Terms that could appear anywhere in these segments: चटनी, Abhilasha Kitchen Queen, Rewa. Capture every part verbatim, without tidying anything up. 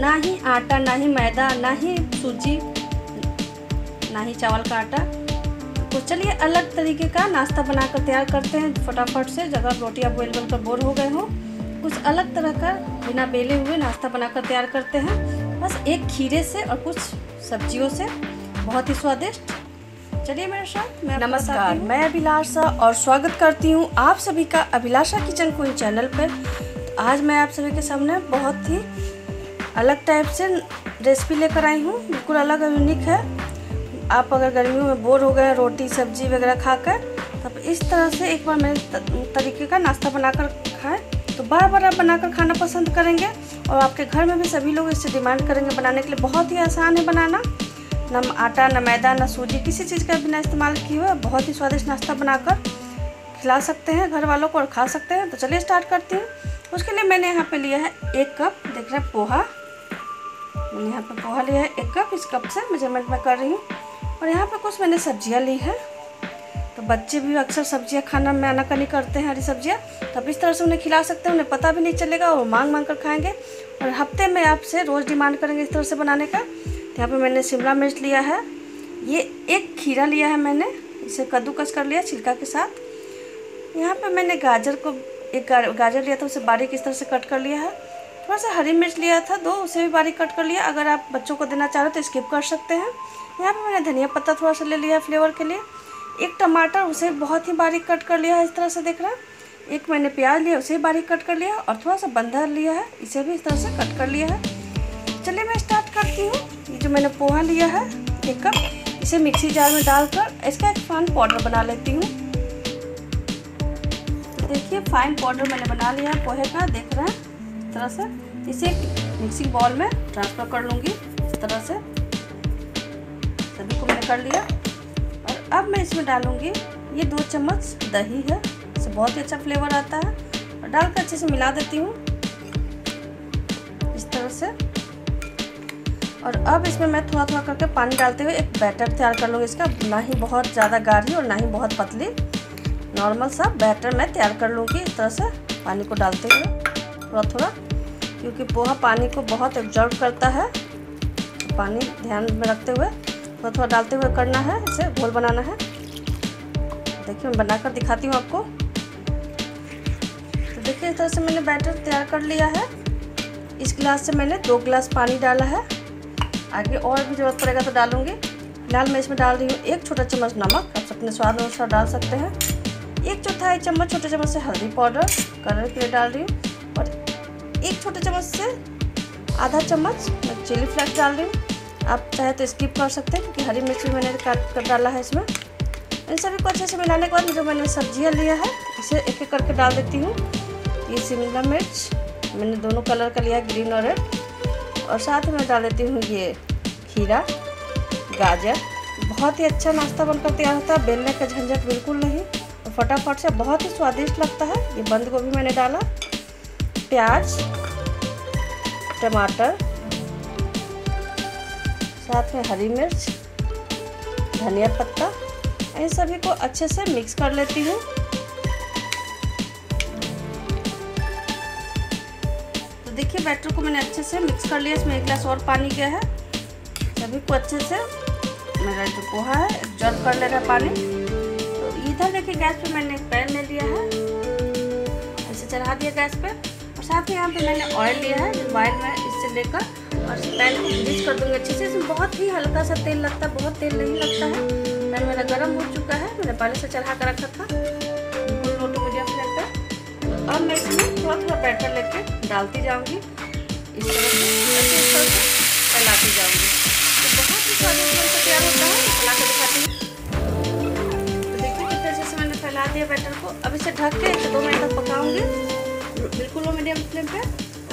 ना ही आटा, ना ही मैदा, ना ही सूजी, ना ही चावल का आटा। तो चलिए अलग तरीके का नाश्ता बनाकर तैयार करते हैं फटाफट से। अगर रोटियाँ बेल बेल कर बोर हो गए हो, कुछ अलग तरह का बिना बेले हुए नाश्ता बनाकर तैयार करते हैं। बस एक खीरे से और कुछ सब्जियों से बहुत ही स्वादिष्ट। चलिए मेरे साथ। मैं नमस्कार, मैं अभिलाषा और स्वागत करती हूँ आप सभी का अभिलाषा किचन क्वीन चैनल पर। तो आज मैं आप सभी के सामने बहुत ही अलग टाइप से रेसिपी लेकर आई हूँ, बिल्कुल अलग और यूनिक है। आप अगर गर्मियों में बोर हो गए रोटी सब्जी वगैरह खाकर, तब इस तरह से एक बार मेरे तरीके का नाश्ता बनाकर खाएं तो बार बार आप बनाकर खाना पसंद करेंगे और आपके घर में भी सभी लोग इससे डिमांड करेंगे बनाने के लिए। बहुत ही आसान है बनाना, ना आटा, ना मैदा, ना सूजी, किसी चीज़ का बिना इस्तेमाल किए हुए बहुत ही स्वादिष्ट नाश्ता बनाकर खिला सकते हैं घर वालों को और खा सकते हैं। तो चलिए स्टार्ट करती हूँ। उसके लिए मैंने यहाँ पे लिया है एक कप, देख रहे हैं पोहा, मैंने यहाँ पे पोहा लिया है एक कप। इस कप से मेजरमेंट मैं कर रही हूँ। और यहाँ पे कुछ मैंने सब्जियाँ ली है। तो बच्चे भी अक्सर सब्जियाँ खाना में आनाकानी करते हैं, हरी सब्जियाँ, तब इस तरह से उन्हें खिला सकते हैं, उन्हें पता भी नहीं चलेगा और मांग मांग कर खाएँगे और हफ्ते में आपसे रोज़ डिमांड करेंगे इस तरह से बनाने का। यहाँ पे मैंने शिमला मिर्च लिया है, ये एक खीरा लिया है मैंने, इसे कद्दूकस कर लिया छिलका के साथ। यहाँ पे मैंने गाजर को एक गाजर लिया था, उसे बारीक इस तरह से कट कर लिया है। थोड़ा सा हरी मिर्च लिया था दो, उसे भी बारीक कट कर लिया। अगर आप बच्चों को देना चाह रहे हो तो स्किप कर सकते हैं। यहाँ पे मैंने धनिया पत्ता थोड़ा सा ले लिया है फ्लेवर के लिए। एक टमाटर, उसे बहुत ही बारीक कट कर लिया है, इस तरह से देख रहा है। एक मैंने प्याज लिया, उसे बारीक कट कर लिया। और थोड़ा सा बंधा लिया है, इसे भी इस तरह से कट कर लिया है। चलिए मैं स्टार्ट करती हूँ। ये जो मैंने पोहा लिया है एक कप, इसे मिक्सी जार में डालकर इसका एक फाइन पाउडर बना लेती हूँ। देखिए फाइन पाउडर मैंने बना लिया है पोहे का, देख रहे हैं इस तरह से। इसे एक मिक्सिंग बाउल में ट्रांसफ़र कर लूँगी इस तरह से। सभी को मैंने कर लिया। और अब मैं इसमें डालूँगी ये दो चम्मच दही है, इससे बहुत ही अच्छा फ्लेवर आता है। और डालकर अच्छे से मिला देती हूँ इस तरह से। और अब इसमें मैं थोड़ा थोड़ा करके पानी डालते हुए एक बैटर तैयार कर लूँगी इसका। ना ही बहुत ज़्यादा गाढ़ी और ना ही बहुत पतली, नॉर्मल सा बैटर मैं तैयार कर लूँगी इस तरह से पानी को डालते हुए थोड़ा थोड़ा, क्योंकि पोहा पानी को बहुत एब्जॉर्ब करता है। पानी ध्यान में रखते हुए थोड़ा थोड़ा डालते हुए करना है, इसे घोल बनाना है। देखिए मैं बनाकर दिखाती हूँ आपको। तो देखिए इस तरह से मैंने बैटर तैयार कर लिया है। इस गिलास से मैंने दो गिलास पानी डाला है, आगे और भी ज़रूरत पड़ेगा तो डालूंगी। फिलहाल मैं इसमें डाल रही हूँ एक छोटा चम्मच नमक, आप अपने स्वाद अनुसार डाल सकते हैं। एक चौथाई चम्मच छोटे चम्मच से हल्दी पाउडर कलर के लिए डाल रही हूँ। और एक छोटे चम्मच से आधा चम्मच मैं चिली फ्लेक्स डाल रही हूँ। आप चाहे तो स्किप कर सकते हैं, क्योंकि हरी मिर्च भी मैंने काट कर डाला है इसमें। इन सभी को अच्छे से मिलाने के बाद जो मैंने सब्जियाँ लिया है, इसे एक एक करके डाल देती हूँ। ये शिमला मिर्च मैंने दोनों कलर का लिया है, ग्रीन और रेड। और साथ में डाल देती हूँ ये खीरा, गाजर। बहुत ही अच्छा नाश्ता बनकर तैयार होता है, बेलने का झंझट बिल्कुल नहीं और फटाफट से बहुत ही स्वादिष्ट लगता है। ये बंद गोभी मैंने डाला, प्याज, टमाटर, साथ में हरी मिर्च, धनिया पत्ता, इन सभी को अच्छे से मिक्स कर लेती हूँ। देखिए बैटर को मैंने अच्छे से मिक्स कर लिया, इसमें एक गिलास और पानी गया है। सभी को अच्छे से मेरा जो पोहा है एब्जॉर्ब कर लेगा पानी। तो इधर देखिए गैस पे मैंने एक पैन ले लिया है, इसे चढ़ा दिया गैस पे। और साथ ही यहाँ पे मैंने ऑयल लिया है, ऑयल में इससे लेकर और पैन को ग्रीस कर दूँगी अच्छे से। इसमें बहुत ही हल्का सा तेल लगता है, बहुत तेल नहीं लगता है। पैन मेरा गर्म हो चुका है, मैंने पहले से चढ़ा कर रखा था, बिल्कुल लो टू मीडियम फ्लेम पर। अब मैं इसमें थोड़ा थोड़ा बैटर लेके डालती जाऊँगी, इस तरह से इस तरह से फैलाती जाऊँगी। तो बहुत ही स्वादिष्ट बनकर तैयार होता है। फैला कर दिखाती हूँ। तो देखिए कितने अच्छे से मैंने फैला दिया बैटर को। अब इसे ढक के एक दो मिनट तक पकाऊँगी, बिल्कुल लो मीडियम फ्लेम पे।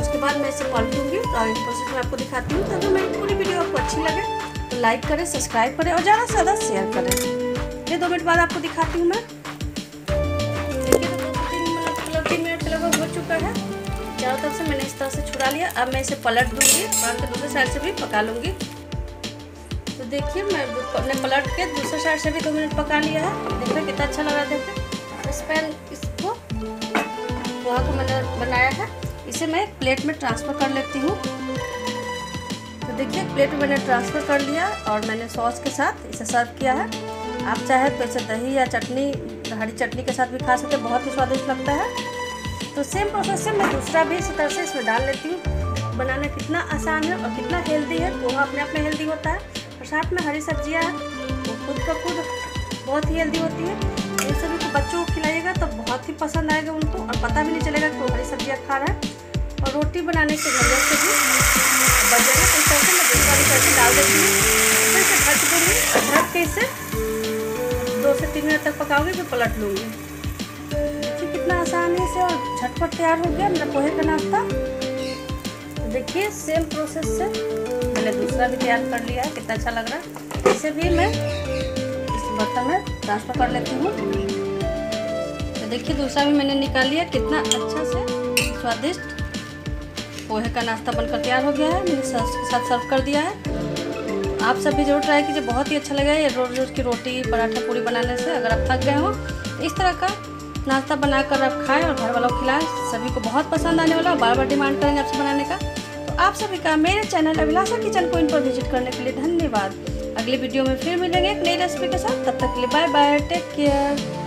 उसके बाद मैं इसे पलटूँगी और इस प्रोसेस में आपको दिखाती हूँ। ताकि मेरी पूरी वीडियो आपको अच्छी लगे तो लाइक करें, सब्सक्राइब करें और ज़्यादा से ज़्यादा शेयर करें। ये दो मिनट बाद आपको दिखाती हूँ मैं। हो चुका है, चारों तरफ से मैंने इस तरह से छुड़ा लिया। अब मैं इसे पलट दूंगी और दूसरे साइड से भी पका लूँगी। तो देखिए मैं अपने पलट के दूसरे साइड से भी दो मिनट पका लिया है। देखिए कितना अच्छा लग रहा है। देखिए इस पैन इसको पोहा को मैंने बनाया है, इसे मैं प्लेट में ट्रांसफ़र कर लेती हूँ। तो देखिए प्लेट में मैंने ट्रांसफ़र कर लिया और मैंने सॉस के साथ इसे सर्व किया है। आप चाहे तो इसे दही या चटनी, हरी चटनी के साथ भी खा सकते हैं, बहुत ही स्वादिष्ट लगता है। तो सेम प्रोसेस से मैं दूसरा भी इसी तरह से इसमें डाल लेती हूँ। बनाना कितना आसान है और कितना हेल्दी है, पोहा अपने आप में हेल्दी होता है और साथ में हरी सब्जियाँ वो खुद ब खुद बहुत ही हेल्दी होती है। इन सभी को बच्चों को खिलाइएगा तो बहुत ही पसंद आएगा उनको और पता भी नहीं चलेगा कि वो हरी सब्जियाँ खा रहा है। और रोटी बनाने के वजह से भी बच जाएगा। इस तरह से मैं दूसरा भी करके डाल देती हूँ, फिर से ढक दूँगी और ढक के इसे दो से तीन मिनट तक पकाऊँगी, फिर पलट लूँगी। इतना आसानी से और झटपट तैयार हो गया मेरा पोहे का नाश्ता। देखिए सेम प्रोसेस से मैंने दूसरा भी तैयार कर लिया है, कितना अच्छा लग रहा है। इसे भी मैं इस बर्तन में ट्रांसफर कर लेती हूँ। तो देखिए दूसरा भी मैंने निकाल लिया, कितना अच्छा से स्वादिष्ट पोहे का नाश्ता बनकर तैयार हो गया है। मैंने सॉस के साथ सर्व कर दिया है। आप सब भी जरूर ट्राई कीजिए, बहुत ही अच्छा लगा। ये रोज़ रोज़ की रोटी, पराठा, पूरी बनाने से अगर आप थक गए हो तो इस तरह का नाश्ता बनाकर आप खाएं और घर वालों को खिलाएं। सभी को बहुत पसंद आने वाला और बार बार डिमांड करेंगे आपसे बनाने का। तो आप सभी का मेरे चैनल अभिलाषा किचन क्वीन पर विजिट करने के लिए धन्यवाद। अगली वीडियो में फिर मिलेंगे एक नई रेसिपी के साथ। तब तक के लिए बाय बाय, टेक केयर।